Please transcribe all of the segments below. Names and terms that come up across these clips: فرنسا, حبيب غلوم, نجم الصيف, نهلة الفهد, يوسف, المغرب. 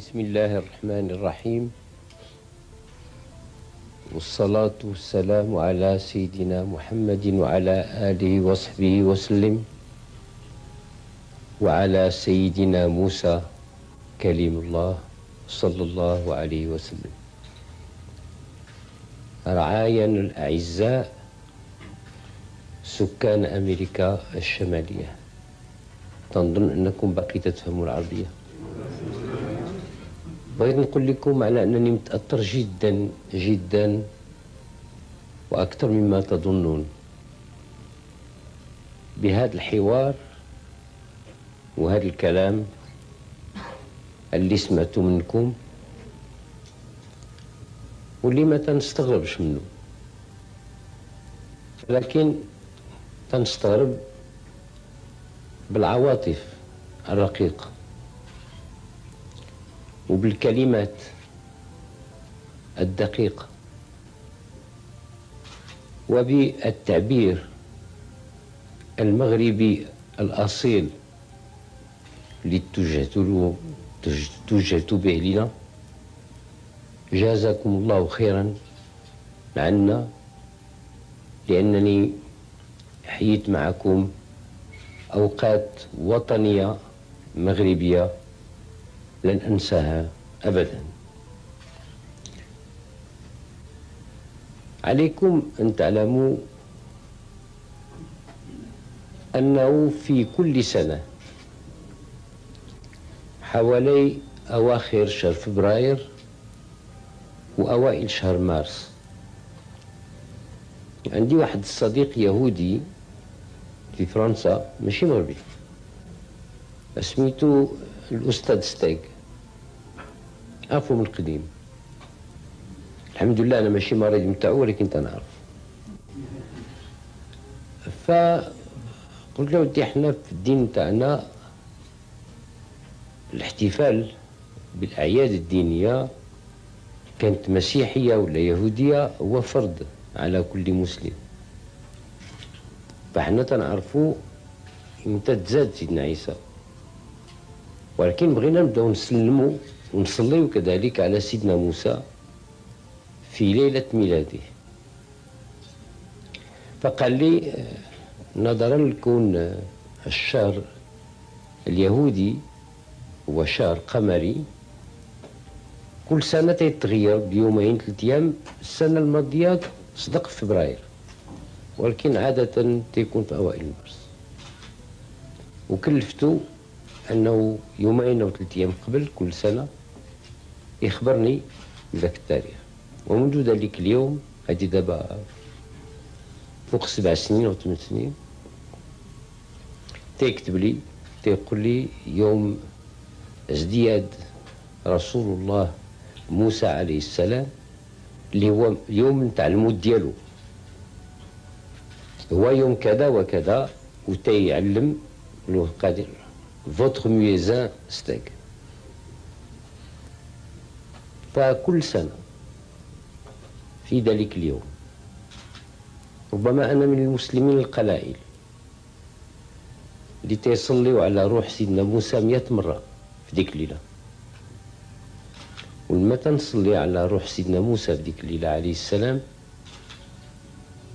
بسم الله الرحمن الرحيم، والصلاة والسلام على سيدنا محمد وعلى آله وصحبه وسلم، وعلى سيدنا موسى كليم الله صلى الله عليه وسلم. رعايانا الأعزاء سكان أمريكا الشمالية، تنظن أنكم باقي تفهموا العربية. بغيت نقول لكم على أنني متأثر جدا جدا وأكثر مما تظنون بهذا الحوار وهذا الكلام اللي سمعته منكم واللي ما تنستغربش منه، لكن تنستغرب بالعواطف الرقيقة وبالكلمات الدقيقة وبالتعبير المغربي الأصيل اللي توجهت به لنا. جازاكم الله خيرا عنا، لأنني حييت معكم أوقات وطنية مغربية لن أنساها أبداً. عليكم أن تعلموا أنه في كل سنة حوالي أواخر شهر فبراير وأوائل شهر مارس عندي واحد صديق يهودي في فرنسا، ماشي مغربي، اسميتو الأستاذ ستيغ، عارفه من القديم. الحمد لله أنا ماشي مريض نتاعو، ولكن تنعرف. فقلت له ودي حنا في الدين تاعنا الاحتفال بالأعياد الدينية كانت مسيحية ولا يهودية هو فرض على كل مسلم، فحنا تنعرفو متى تزاد سيدنا عيسى، ولكن بغينا نبداو نسلموا ونصليوا كذلك على سيدنا موسى في ليلة ميلاده. فقال لي نظرا لكون الشهر اليهودي هو شهر قمري كل سنة تيتغير بيومين ثلاث أيام، السنة الماضية صدق في فبراير ولكن عادة تيكون في أوائل مارس، وكلفتو أنه يومين أو ثلاث أيام قبل كل سنة يخبرني بذاك التاريخ. ومنذ ذلك اليوم، هذه دابا فوق 7 سنين أو 8 سنين، تيكتب لي تيقول لي يوم ازدياد رسول الله موسى عليه السلام اللي هو اليوم نتاع الموت ديالو هو يوم كذا وكذا، وتيعلم له قادر votre muezzin Steg. فكل سنة في ذلك اليوم ربما أنا من المسلمين القلائل اللي تيصليوا على روح سيدنا موسى 100 مرة في ديك الليلة. ولما تنصلي على روح سيدنا موسى في ديك الليلة عليه السلام،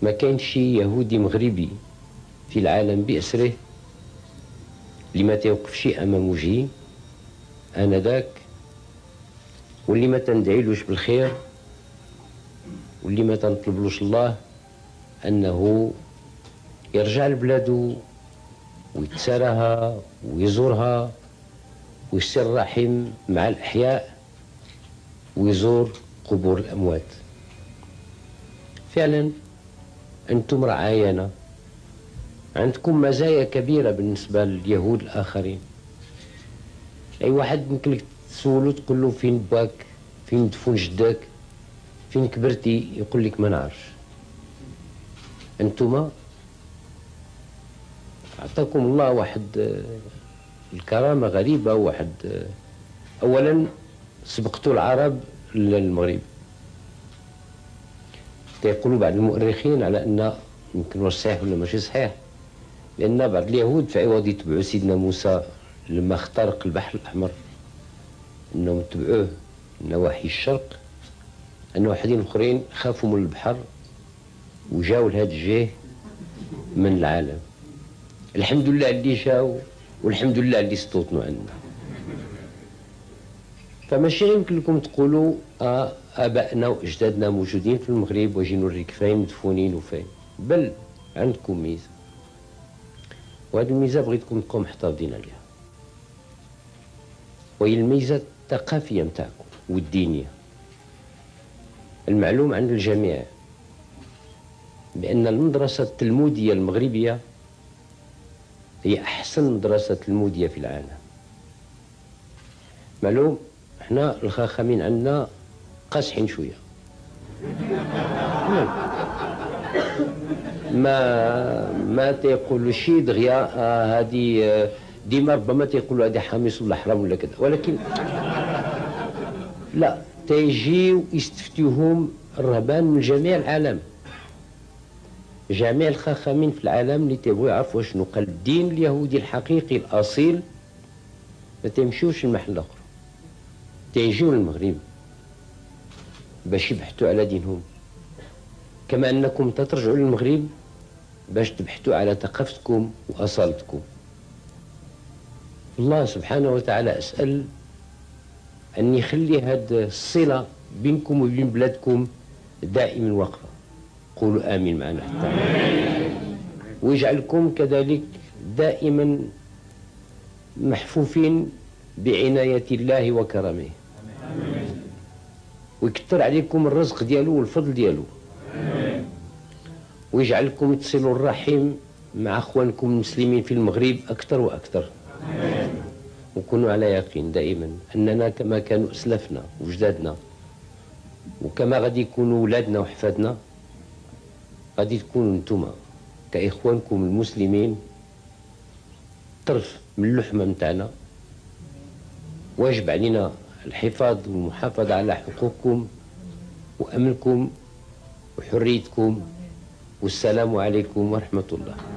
ما كاين شي يهودي مغربي في العالم بأسره اللي ما تيوقفش أمام وجهي أنا ذاك، واللي ما تندعيلوش بالخير، واللي ما تنطلبلوش الله أنه يرجع لبلادو ويتسارها ويزورها ويسر رحم مع الأحياء ويزور قبور الأموات. فعلا أنتم رعايانا، عندكم مزايا كبيرة بالنسبة لليهود الآخرين. أي واحد يمكنك تسولو تقول له فين باك، فين دفن جداك، فين كبرتي، يقول لك ما نعرفش. أنتما أعطاكم الله واحد الكرامة غريبة، واحد أولا سبقتوا العرب للمغرب. تيقولوا بعض المؤرخين على أن يمكن واش صحيح ولا ماشي صحيح، لأن بعض اليهود في عوض يتبعوا سيدنا موسى لما اخترق البحر الأحمر أنهم تبعوه نواحي الشرق، أن واحدين آخرين خافوا من البحر وجاو لهاد الجهة من العالم. الحمد لله اللي جاو والحمد لله اللي استوطنوا عندنا. فماشي يمكن لكم تقولوا آبائنا وأجدادنا موجودين في المغرب واجي نوريك فين مدفونين وفين، بل عندكم ميزة، وهاد الميزة بغيتكم تبقاو محتفظين عليها، وهي الميزة الثقافية متاعكم والدينية. المعلوم عند الجميع بأن المدرسة التلمودية المغربية هي أحسن مدرسة تلمودية في العالم. معلوم احنا الخاخامين عندنا قاصحين شوية، ما تيقولوا شي دغيا هذه ديما ربما تيقولوا هذه حميص ولا حرام ولا كذا، ولكن لا، تيجيو يستفتيوهم الرهبان من جميع العالم، جميع الخاخامين في العالم اللي تيبغيو يعرفوا شنو قال الدين اليهودي الحقيقي الاصيل. ما تيمشيوش لمحل اخر، تيجيو للمغرب باش يبحثوا على دينهم، كما انكم تترجعوا للمغرب باش تبحثوا على ثقافتكم واصالتكم. الله سبحانه وتعالى اسال ان يخلي هاد الصله بينكم وبين بلادكم دائما واقفه. قولوا آمين معنا حتى ويجعلكم كذلك دائما محفوفين بعناية الله وكرمه، ويكتر عليكم الرزق ديالو والفضل ديالو، ويجعلكم تصلوا الرحم مع أخوانكم المسلمين في المغرب أكثر وأكثر. وكونوا على يقين دائما أننا كما كانوا أسلافنا وجدادنا، وكما غادي يكونوا أولادنا وحفادنا، غادي تكونوا نتوما كإخوانكم المسلمين طرف من اللحمة متاعنا. واجب علينا الحفاظ والمحافظة على حقوقكم وأمنكم وحريتكم. والسلام عليكم ورحمة الله.